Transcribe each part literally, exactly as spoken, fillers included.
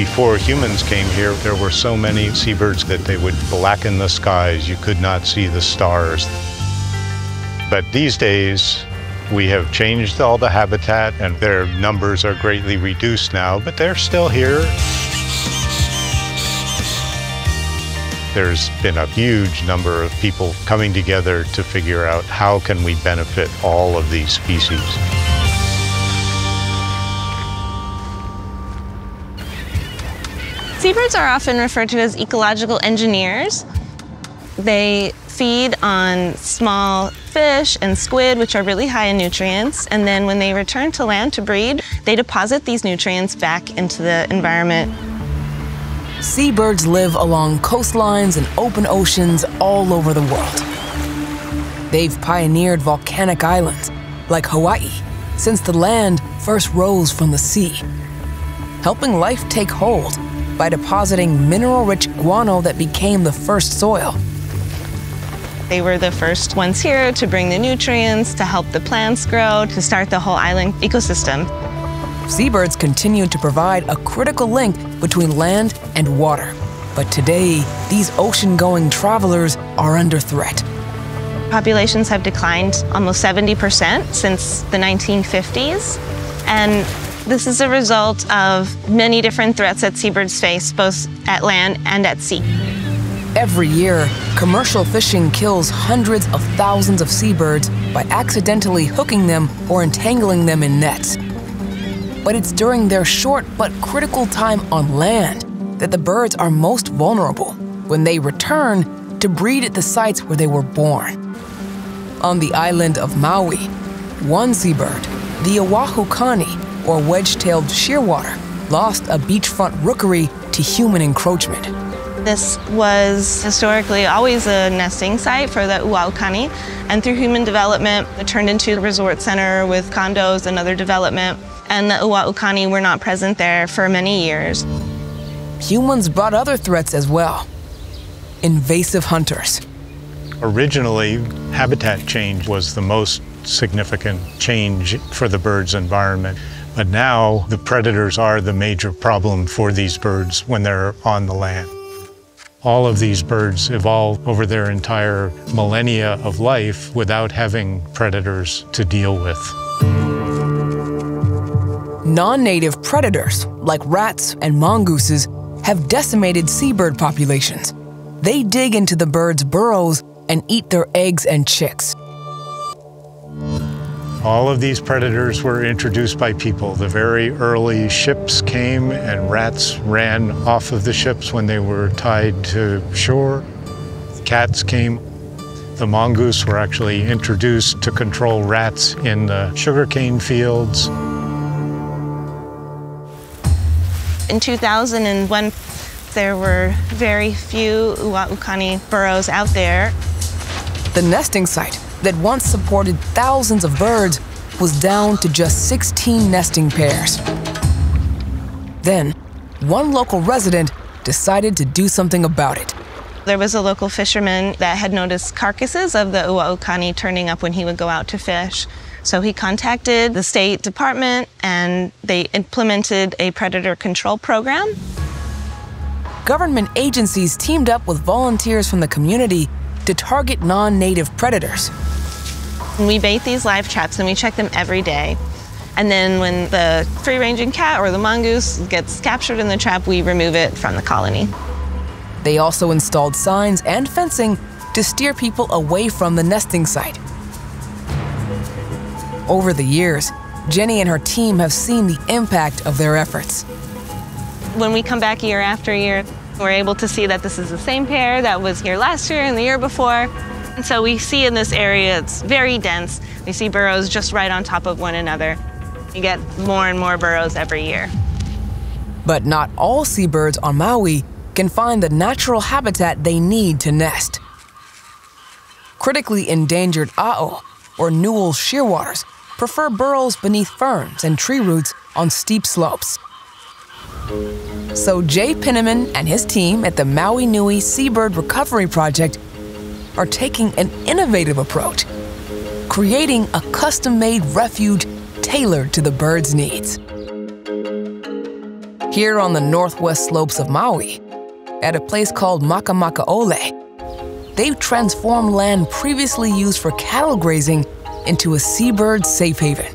Before humans came here, there were so many seabirds that they would blacken the skies. You could not see the stars. But these days, we have changed all the habitat, and their numbers are greatly reduced now, but they're still here. There's been a huge number of people coming together to figure out how can we benefit all of these species. Seabirds are often referred to as ecological engineers. They feed on small fish and squid, which are really high in nutrients, and then when they return to land to breed, they deposit these nutrients back into the environment. Seabirds live along coastlines and open oceans all over the world. They've pioneered volcanic islands, like Hawaii, since the land first rose from the sea, helping life take hold by depositing mineral-rich guano that became the first soil. They were the first ones here to bring the nutrients, to help the plants grow, to start the whole island ecosystem. Seabirds continue to provide a critical link between land and water. But today, these ocean-going travelers are under threat. Populations have declined almost seventy percent since the nineteen fifties. And this is a result of many different threats that seabirds face, both at land and at sea. Every year, commercial fishing kills hundreds of thousands of seabirds by accidentally hooking them or entangling them in nets. But it's during their short but critical time on land that the birds are most vulnerable when they return to breed at the sites where they were born. On the island of Maui, one seabird, the ʻIwahukani, or wedge-tailed shearwater, lost a beachfront rookery to human encroachment. This was historically always a nesting site for the ʻUaʻu kani, and through human development, it turned into a resort center with condos and other development, and the ʻUaʻu kani were not present there for many years. Humans brought other threats as well. Invasive hunters. Originally, habitat change was the most significant change for the bird's environment. But now, the predators are the major problem for these birds when they're on the land. All of these birds evolve over their entire millennia of life without having predators to deal with. Non-native predators, like rats and mongooses, have decimated seabird populations. They dig into the birds' burrows and eat their eggs and chicks. All of these predators were introduced by people. The very early ships came and rats ran off of the ships when they were tied to shore. Cats came. The mongoose were actually introduced to control rats in the sugarcane fields. In two thousand one, there were very few ʻUaʻu kani burrows out there. The nesting site that once supported thousands of birds was down to just sixteen nesting pairs. Then, one local resident decided to do something about it. There was a local fisherman that had noticed carcasses of the ʻUaʻu kani turning up when he would go out to fish. So he contacted the state department, and they implemented a predator control program. Government agencies teamed up with volunteers from the community to target non-native predators. We bait these live traps and we check them every day. And then when the free-ranging cat or the mongoose gets captured in the trap, we remove it from the colony. They also installed signs and fencing to steer people away from the nesting site. Over the years, Jenny and her team have seen the impact of their efforts. When we come back year after year, we're able to see that this is the same pair that was here last year and the year before. And so we see in this area, it's very dense. We see burrows just right on top of one another. You get more and more burrows every year. But not all seabirds on Maui can find the natural habitat they need to nest. Critically endangered ʻāʻo, or newell shearwaters, prefer burrows beneath ferns and tree roots on steep slopes. So Jay Penniman and his team at the Maui Nui Seabird Recovery Project are taking an innovative approach, creating a custom-made refuge tailored to the bird's needs. here on the northwest slopes of Maui, at a place called Makamaka'ole. They've transformed land previously used for cattle grazing into a seabird safe haven.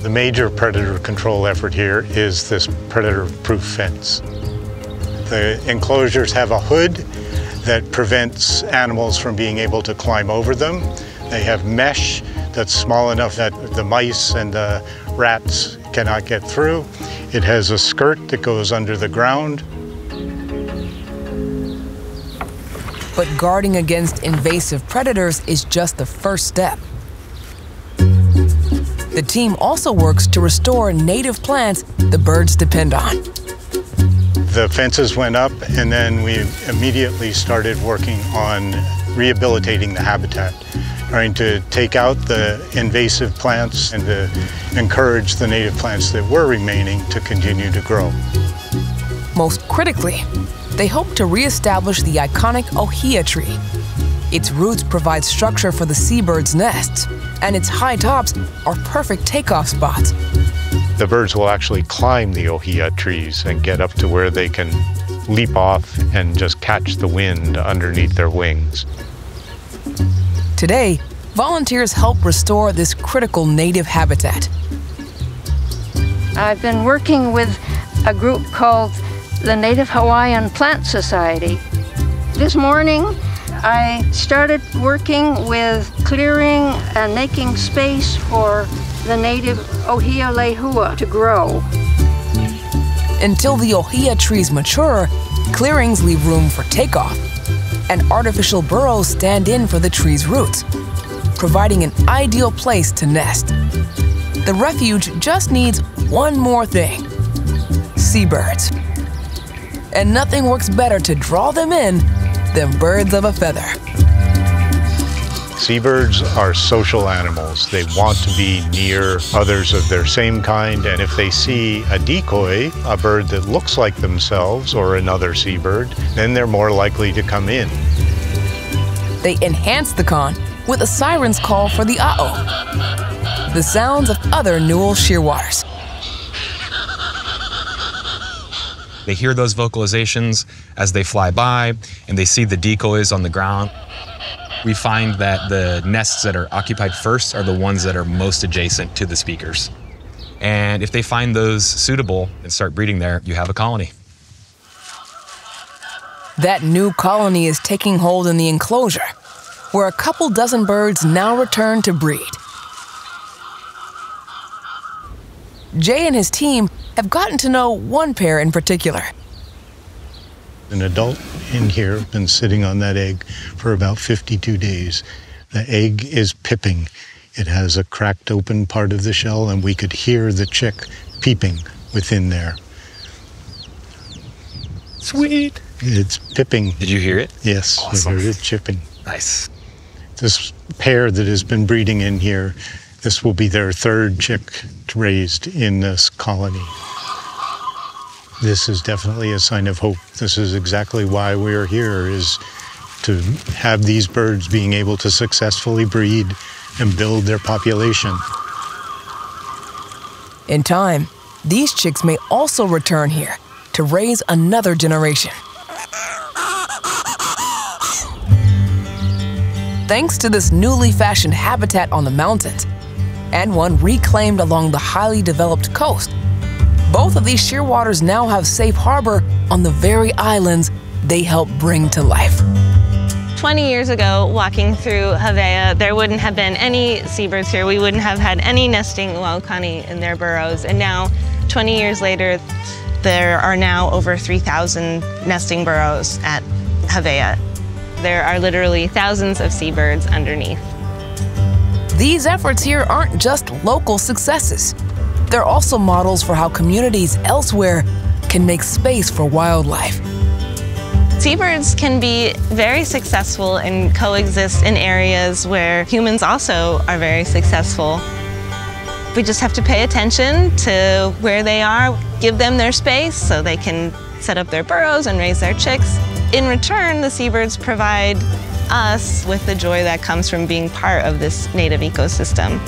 The major predator control effort here is this predator-proof fence. The enclosures have a hood that prevents animals from being able to climb over them. They have mesh that's small enough that the mice and the rats cannot get through. It has a skirt that goes under the ground. But guarding against invasive predators is just the first step. The team also works to restore native plants the birds depend on. The fences went up, and then we immediately started working on rehabilitating the habitat, trying to take out the invasive plants and to encourage the native plants that were remaining to continue to grow. Most critically, they hope to reestablish the iconic ʻōhiʻa tree. Its roots provide structure for the seabird's nests, and its high tops are perfect takeoff spots. The birds will actually climb the ʻōhiʻa trees and get up to where they can leap off and just catch the wind underneath their wings. Today, volunteers help restore this critical native habitat. I've been working with a group called the Native Hawaiian Plant Society. This morning, I started working with clearing and making space for the native ʻōhiʻa lehua to grow. Until the ʻōhiʻa trees mature, clearings leave room for takeoff, and artificial burrows stand in for the tree's roots, providing an ideal place to nest. The refuge just needs one more thing: seabirds. And nothing works better to draw them in than birds of a feather. Seabirds are social animals. They want to be near others of their same kind, and if they see a decoy, a bird that looks like themselves or another seabird, then they're more likely to come in. They enhance the con with a siren's call for the a'o, the sounds of other Newell shearwaters. They hear those vocalizations as they fly by, and they see the decoys on the ground. We find that the nests that are occupied first are the ones that are most adjacent to the speakers. And if they find those suitable and start breeding there, you have a colony. That new colony is taking hold in the enclosure, where a couple dozen birds now return to breed. Jay and his team have gotten to know one pair in particular. An adult in here has been sitting on that egg for about fifty-two days. The egg is pipping. It has a cracked open part of the shell, and we could hear the chick peeping within there. Sweet. It's pipping. Did you hear it? Yes, awesome. I heard it chipping. Nice. This pair that has been breeding in here, this will be their third chick raised in this colony. This is definitely a sign of hope. This is exactly why we're here, is to have these birds being able to successfully breed and build their population. In time, these chicks may also return here to raise another generation. Thanks to this newly fashioned habitat on the mountains, and one reclaimed along the highly developed coast, both of these shearwaters now have safe harbor on the very islands they helped bring to life. twenty years ago, walking through Hawaii, there wouldn't have been any seabirds here. We wouldn't have had any nesting ʻUaʻu kani in their burrows. And now, twenty years later, there are now over three thousand nesting burrows at Hawaii. There are literally thousands of seabirds underneath. These efforts here aren't just local successes. They're also models for how communities elsewhere can make space for wildlife. Seabirds can be very successful and coexist in areas where humans also are very successful. We just have to pay attention to where they are, give them their space so they can set up their burrows and raise their chicks. In return, the seabirds provide us with the joy that comes from being part of this native ecosystem.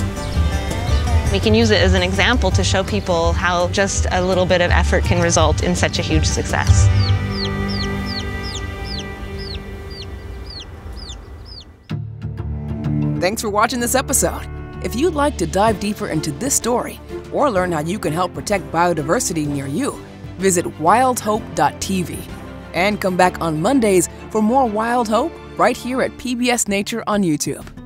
We can use it as an example to show people how just a little bit of effort can result in such a huge success. Thanks for watching this episode. If you'd like to dive deeper into this story or learn how you can help protect biodiversity near you, visit wild hope dot t v and come back on Mondays for more Wild Hope right here at P B S Nature on YouTube.